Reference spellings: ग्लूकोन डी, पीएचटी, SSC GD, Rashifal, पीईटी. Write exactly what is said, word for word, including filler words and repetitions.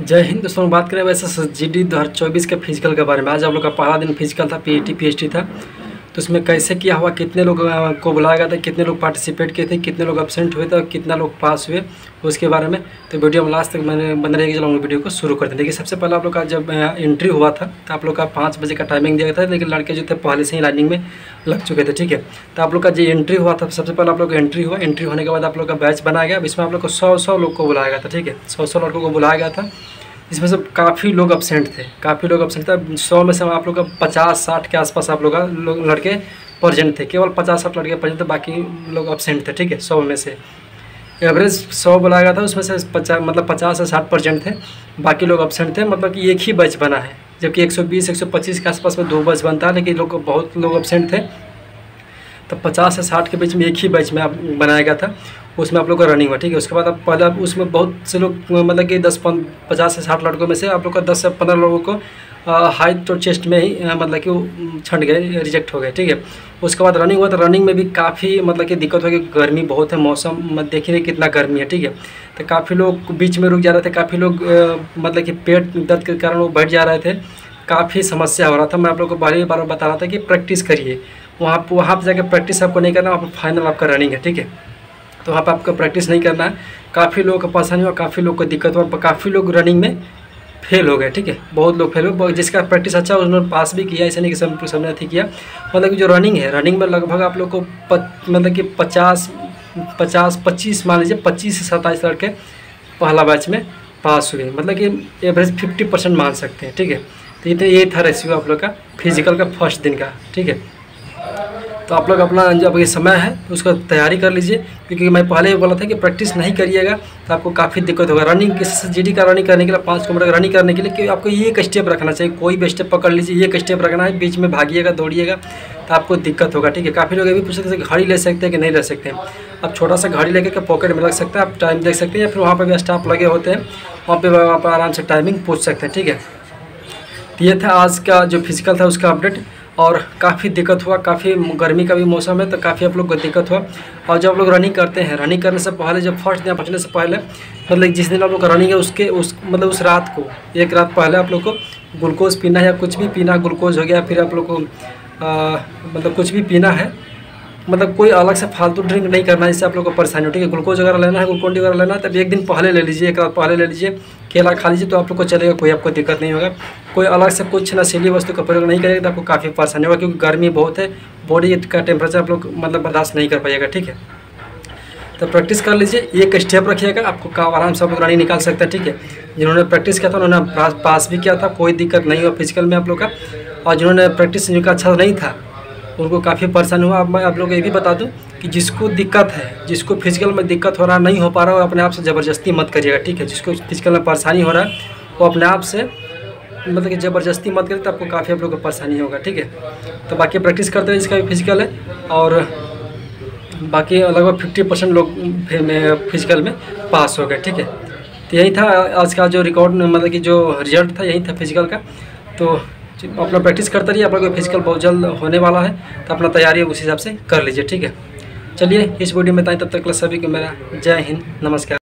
जय हिंद दोस्तों, बात करें एस एस जी डी दो हज़ार चौबीस के फिजिकल के बारे में। आज आप लोग का पहला दिन फिजिकल था, पीईटी पीएचटी था। तो इसमें कैसे किया हुआ, कितने लोग को बुलाया गया था, कितने लोग पार्टिसिपेट किए थे, कितने लोग एब्सेंट हुए थे और कितना लोग पास हुए, उसके बारे में तो वीडियो में लास्ट तक मैंने बन रही है। वीडियो को शुरू करते हैं। देखिए, सबसे पहले आप लोग का जब एंट्री हुआ था तो आप लोग का पाँच बजे का टाइमिंग दिया गया था, लेकिन लड़के जो थे पहले से ही लाइनिंग में लग चुके थे। ठीक है, तो आप लोग का जो एंट्री हुआ था, सबसे पहले आप लोग का एंट्री हुआ। एंट्री होने के बाद आप लोग का बैच बनाया गया। इसमें आप लोग को सौ सौ लोग को बुलाया गया था। ठीक है, सौ सौ लड़कों को बुलाया गया था। इसमें से काफ़ी लोग एब्सेंट थे, काफ़ी लोग एब्सेंट थे। सौ में से आप लोग का पचास साठ के आसपास आप लोग का लोग लड़के प्रेजेंट थे, केवल पचास साठ लड़के प्रेजेंट थे, बाकी लोग एब्सेंट थे। ठीक है, सौ में से एवरेज सौ बुलाया गया था, उसमें से पचास मतलब पचास से साठ परसेंट थे, बाकी लोग एब्सेंट थे। मतलब कि एक ही बैच बना है, जबकि एक सौ बीस एक सौ पच्चीस के आसपास में दो बैच बनता है, लेकिन लोग बहुत लोग एब्सेंट थे। तो पचास से साठ के बीच में एक ही बैच में आप बनाया गया था, उसमें आप लोग का रनिंग हुआ। ठीक है, उसके बाद आप पहला उसमें बहुत से लोग मतलब कि दस पचास से साठ लड़कों में से आप लोग का दस से पंद्रह लोगों को हाइट और चेस्ट में ही मतलब कि छंट गए, रिजेक्ट हो गए। ठीक है, उसके बाद रनिंग हुआ। तो रनिंग में भी काफ़ी मतलब कि दिक्कत हो गई, गर्मी बहुत है, मौसम मत देखिए कितना गर्मी है। ठीक है, तो काफ़ी लोग बीच में रुक जा रहे थे, काफ़ी लोग मतलब कि पेट दर्द के कारण वो बैठ जा रहे थे, काफ़ी समस्या हो रहा था। मैं आप लोग को बारी बार बता रहा था कि प्रैक्टिस करिए, वहाँ पर वहाँ पर जाकर प्रैक्टिस आपको नहीं करना, वहाँ पर फाइनल आपका रनिंग है। ठीक है, तो वहाँ पर आपको प्रैक्टिस नहीं करना है। काफ़ी लोगों को परेशानी हुआ, काफ़ी लोग को दिक्कत हुआ, काफ़ी लोग रनिंग में फेल हो गए। ठीक है, बहुत लोग फेल हुए। जिसका प्रैक्टिस अच्छा उन्होंने पास भी किया, ऐसा नहीं कि सब सबने नहीं किया। मतलब कि जो रनिंग है, रनिंग में लगभग आप लोग को मतलब कि पचास पचास पच्चीस मान लीजिए पच्चीस से सत्ताईस लड़के पहला बैच में पास हुए, मतलब कि एवरेज फिफ्टी परसेंट मान सकते हैं। ठीक है, तो इतने ये था रेशियो आप लोग का फिजिकल का फर्स्ट दिन का। ठीक है, तो आप लोग अपना जब ये समय है तो उसका तैयारी कर लीजिए, क्योंकि मैं पहले ही बोला था कि प्रैक्टिस नहीं करिएगा तो आपको काफ़ी दिक्कत होगा। रनिंग जीडी का रनिंग करने के लिए, पाँच किलोमीटर रनिंग करने के लिए कि आपको ये एक स्टेप रखना चाहिए, कोई भी स्टेप पकड़ लीजिए, ये एक स्टेप रखना है, बीच में भागिएगा दौड़िएगा तो आपको दिक्कत होगा। ठीक है, काफ़ी लोग ये भी पूछ सकते हैं घड़ी ले सकते हैं कि नहीं ले सकते हैं। आप छोटा सा घड़ी लेकर पॉकेट में रख सकते हैं, आप टाइम देख सकते हैं, या फिर वहाँ पर भी स्टाफ लगे होते हैं, वहाँ पर आप आराम से टाइमिंग पूछ सकते हैं। ठीक है, ये था आज का जो फिजिकल था उसका अपडेट। और काफ़ी दिक्कत हुआ, काफ़ी गर्मी का भी मौसम है, तो काफ़ी आप लोग को दिक्कत हुआ। और जब आप लोग रनिंग करते हैं, रनिंग करने से पहले जब फर्स्ट दिन पहुँचने से पहले मतलब जिस दिन आप लोग का रनिंग है उसके उस मतलब उस रात को एक रात पहले आप लोग को ग्लूकोज पीना है, या कुछ भी पीना, ग्लूकोज हो गया, फिर आप लोग को आ, मतलब कुछ भी पीना है, मतलब कोई अलग से फालतू ड्रिंक नहीं करना है जिससे आप लोग को परेशानी हो। ठीक है, ग्लूकोज वगैरह लेना है, ग्लूकोन डी वगैरह लेना है, तब एक दिन पहले ले लीजिए, एक रात पहले ले लीजिए, केला खा लीजिए, तो आप लोग को चलेगा, कोई आपको दिक्कत नहीं होगा। कोई अलग से कुछ नशीली वस्तु का प्रयोग नहीं करेगा तो आपको काफ़ी परेशानी होगा, क्योंकि गर्मी बहुत है, बॉडी का टेम्परेचर आप लोग मतलब बर्दाश्त नहीं कर पाएगा। ठीक है, तो प्रैक्टिस कर लीजिए, एक स्टेप रखिएगा, आपको का आराम से आप लोग रनिंग निकाल सकते हैं। ठीक है, जिन्होंने प्रैक्टिस किया था उन्होंने पास भी किया था, कोई दिक्कत नहीं हुआ फिजिकल में आप लोग का। और जिन्होंने प्रैक्टिस जिनका अच्छा नहीं था उनको काफ़ी परेशानी हुआ। अब मैं आप लोग ये भी बता दूं कि जिसको दिक्कत है, जिसको फिजिकल में दिक्कत हो रहा, नहीं हो पा रहा, वो अपने आप से ज़बरदस्ती मत करिएगा। ठीक है, जिसको फिजिकल में परेशानी हो रहा है वो अपने आप से मतलब कि ज़बरदस्ती मत करें, तो आपको काफ़ी आप लोग को परेशानी होगा। ठीक है, तो बाकी प्रैक्टिस करते हैं, जिसका भी फिजिकल है। और बाकी लगभग फिफ्टी परसेंट लोग फिजिकल में पास हो गए। ठीक है, तो यही था आज का जो रिकॉर्ड मतलब कि जो रिजल्ट था, यही था फिजिकल का। तो अपना प्रैक्टिस करते रहिए, आप लोग फिजिकल बहुत जल्द होने वाला है, तो अपना तैयारी उस हिसाब से कर लीजिए। ठीक है, चलिए इस वीडियो में बताएँ, तब तक सभी को मेरा जय हिंद, नमस्कार।